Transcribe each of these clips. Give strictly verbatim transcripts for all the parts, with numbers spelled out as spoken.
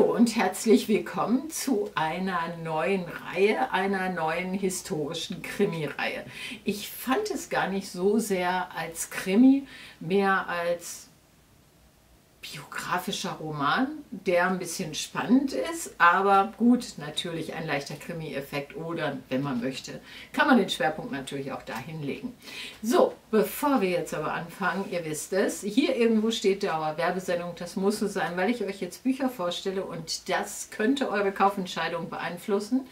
Hallo und herzlich willkommen zu einer neuen Reihe, einer neuen historischen Krimi-Reihe. Ich fand es gar nicht so sehr als Krimi, mehr als biografischer Roman, der ein bisschen spannend ist, aber gut, natürlich ein leichter Krimi-Effekt oder, wenn man möchte, kann man den Schwerpunkt natürlich auch dahin legen. So, bevor wir jetzt aber anfangen, ihr wisst es, hier irgendwo steht Dauerwerbesendung, das muss so sein, weil ich euch jetzt Bücher vorstelle und das könnte eure Kaufentscheidung beeinflussen.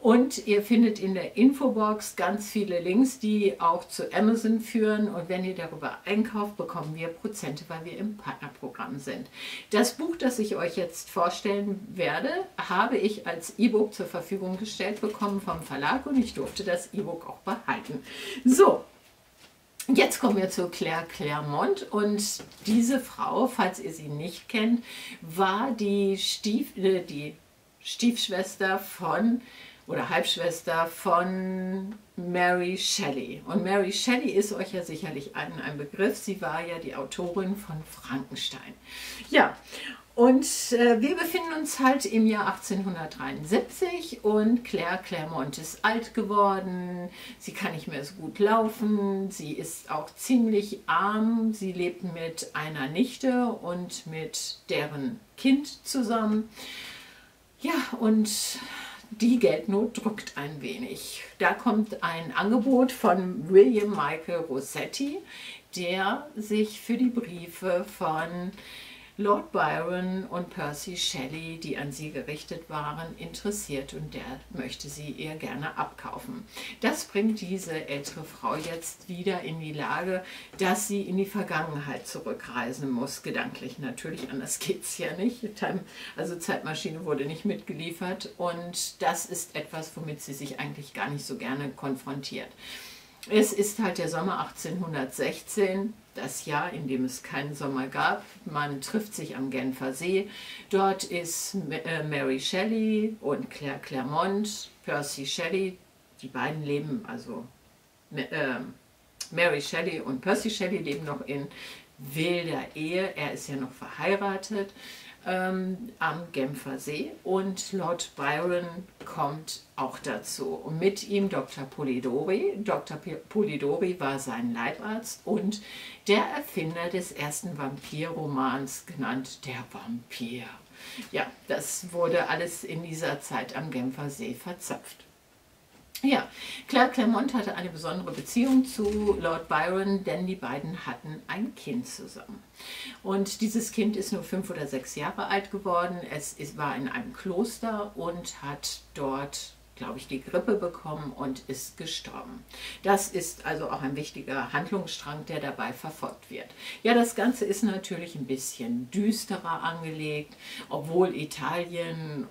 Und ihr findet in der Infobox ganz viele Links, die auch zu Amazon führen. Und wenn ihr darüber einkauft, bekommen wir Prozente, weil wir im Partnerprogramm sind. Das Buch, das ich euch jetzt vorstellen werde, habe ich als E-Book zur Verfügung gestellt bekommen vom Verlag und ich durfte das E-Book auch behalten. So, jetzt kommen wir zu Claire Clairmont und diese Frau, falls ihr sie nicht kennt, war die, Stief, äh, die Stiefschwester von... oder Halbschwester von Mary Shelley. Und Mary Shelley ist euch ja sicherlich ein, ein Begriff. Sie war ja die Autorin von Frankenstein. Ja, und äh, wir befinden uns halt im Jahr achtzehnhundertdreiundsiebzig und Claire Clairmont ist alt geworden. Sie kann nicht mehr so gut laufen. Sie ist auch ziemlich arm. Sie lebt mit einer Nichte und mit deren Kind zusammen. Ja, und... die Geldnot drückt ein wenig. Da kommt ein Angebot von William Michael Rossetti, der sich für die Briefe von Lord Byron und Percy Shelley, die an sie gerichtet waren, interessiert und der möchte sie ihr gerne abkaufen. Das bringt diese ältere Frau jetzt wieder in die Lage, dass sie in die Vergangenheit zurückreisen muss, gedanklich natürlich, anders geht es ja nicht. Also Zeitmaschine wurde nicht mitgeliefert und das ist etwas, womit sie sich eigentlich gar nicht so gerne konfrontiert. Es ist halt der Sommer achtzehnhundertsechzehn, das Jahr, in dem es keinen Sommer gab. Man trifft sich am Genfer See. Dort ist Mary Shelley und Claire Clairmont, Percy Shelley. Die beiden leben, also äh, Mary Shelley und Percy Shelley leben noch in wilder Ehe. Er ist ja noch verheiratet ähm, am Genfer See. Und Lord Byron kommt auch dazu. Und mit ihm Doktor Polidori. Doktor Polidori war sein Leibarzt und der Erfinder des ersten Vampirromans, genannt Der Vampir. Ja, das wurde alles in dieser Zeit am Genfer See verzapft. Ja, Claire Clairmont hatte eine besondere Beziehung zu Lord Byron, denn die beiden hatten ein Kind zusammen. Und dieses Kind ist nur fünf oder sechs Jahre alt geworden. Es war in einem Kloster und hat dort, glaube ich, die Grippe bekommen und ist gestorben. Das ist also auch ein wichtiger Handlungsstrang, der dabei verfolgt wird. Ja, das Ganze ist natürlich ein bisschen düsterer angelegt, obwohl Italien...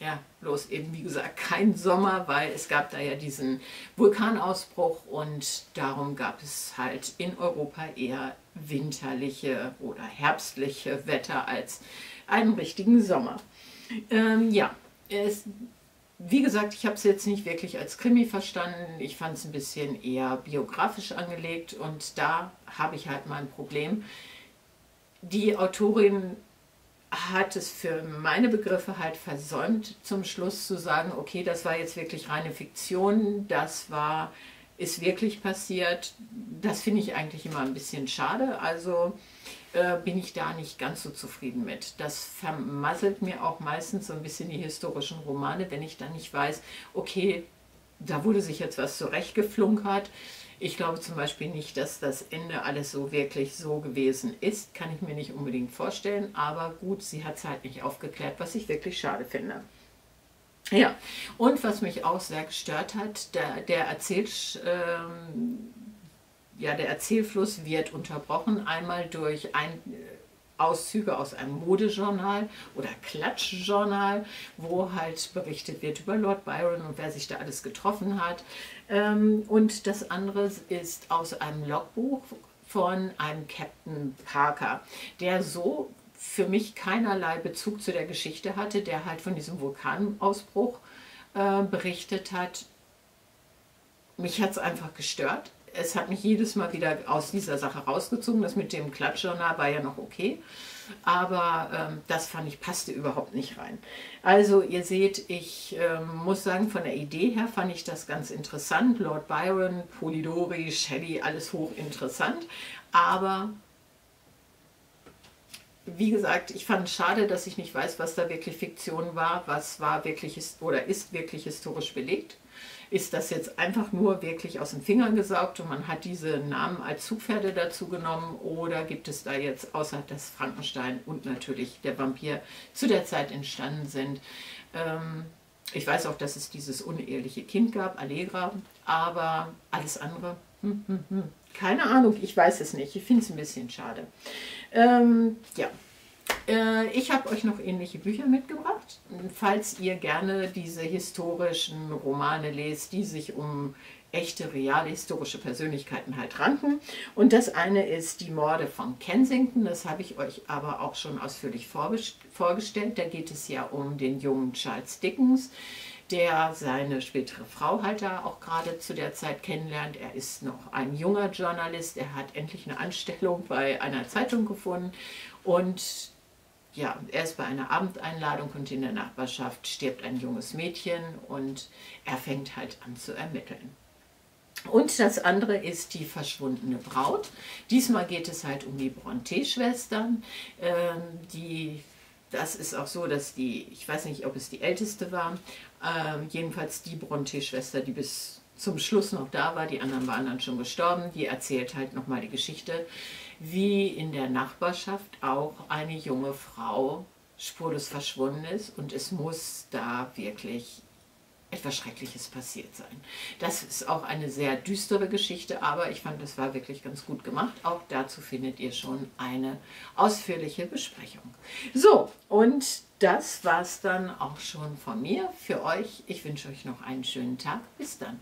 ja, bloß eben, wie gesagt, kein Sommer, weil es gab da ja diesen Vulkanausbruch und darum gab es halt in Europa eher winterliche oder herbstliche Wetter als einen richtigen Sommer. Ähm, ja, es, wie gesagt, ich habe es jetzt nicht wirklich als Krimi verstanden. Ich fand es ein bisschen eher biografisch angelegt und da habe ich halt mal ein Problem. Die Autorin hat es für meine Begriffe halt versäumt, zum Schluss zu sagen, okay, das war jetzt wirklich reine Fiktion, das war, ist wirklich passiert. Das finde ich eigentlich immer ein bisschen schade, also äh, bin ich da nicht ganz so zufrieden mit. Das vermasselt mir auch meistens so ein bisschen die historischen Romane, wenn ich dann nicht weiß, okay, da wurde sich jetzt was zurechtgeflunkert. Ich glaube zum Beispiel nicht, dass das Ende alles so wirklich so gewesen ist. Kann ich mir nicht unbedingt vorstellen, aber gut, sie hat es halt nicht aufgeklärt, was ich wirklich schade finde. Ja, und was mich auch sehr gestört hat, der, der, Erzähl, ähm, ja, der Erzählfluss wird unterbrochen, einmal durch ein... Auszüge aus einem Modejournal oder Klatschjournal, wo halt berichtet wird über Lord Byron und wer sich da alles getroffen hat. Und das andere ist aus einem Logbuch von einem Captain Parker, der so für mich keinerlei Bezug zu der Geschichte hatte, der halt von diesem Vulkanausbruch berichtet hat. Mich hat es einfach gestört. es hat mich jedes Mal wieder aus dieser Sache rausgezogen. Das mit dem Klatschjournal war ja noch okay, aber ähm, das fand ich, passte überhaupt nicht rein. Also ihr seht, ich ähm, muss sagen, von der Idee her fand ich das ganz interessant. Lord Byron, Polidori, Shelley, alles hochinteressant, aber wie gesagt, ich fand es schade, dass ich nicht weiß, was da wirklich Fiktion war, was war wirklich oder ist wirklich historisch belegt. Ist das jetzt einfach nur wirklich aus den Fingern gesaugt und man hat diese Namen als Zugpferde dazu genommen, oder gibt es da jetzt, außer dass Frankenstein und natürlich der Vampir zu der Zeit entstanden sind? Ähm, ich weiß auch, dass es dieses uneheliche Kind gab, Allegra, aber alles andere, hm, hm, hm. keine Ahnung, ich weiß es nicht, ich finde es ein bisschen schade. Ähm, ja. Ich habe euch noch ähnliche Bücher mitgebracht, falls ihr gerne diese historischen Romane lest, die sich um echte, reale historische Persönlichkeiten halt ranken. Und das eine ist Die Morde von Kensington, das habe ich euch aber auch schon ausführlich vorgestellt. Da geht es ja um den jungen Charles Dickens, der seine spätere Frau halt da auch gerade zu der Zeit kennenlernt. Er ist noch ein junger Journalist, er hat endlich eine Anstellung bei einer Zeitung gefunden und ja, er ist bei einer Abendeinladung und in der Nachbarschaft stirbt ein junges Mädchen und er fängt halt an zu ermitteln. Und das andere ist Die verschwundene Braut. Diesmal geht es halt um die Brontë-Schwestern, ähm, die... Das ist auch so, dass die, ich weiß nicht, ob es die älteste war, äh, jedenfalls die Brontë-Schwester, die bis zum Schluss noch da war, die anderen waren dann schon gestorben, die erzählt halt nochmal die Geschichte, wie in der Nachbarschaft auch eine junge Frau spurlos verschwunden ist und es muss da wirklich etwas Schreckliches passiert sein. Das ist auch eine sehr düstere Geschichte, aber ich fand, das war wirklich ganz gut gemacht. Auch dazu findet ihr schon eine ausführliche Besprechung. So, und das war's dann auch schon von mir für euch. Ich wünsche euch noch einen schönen Tag. Bis dann.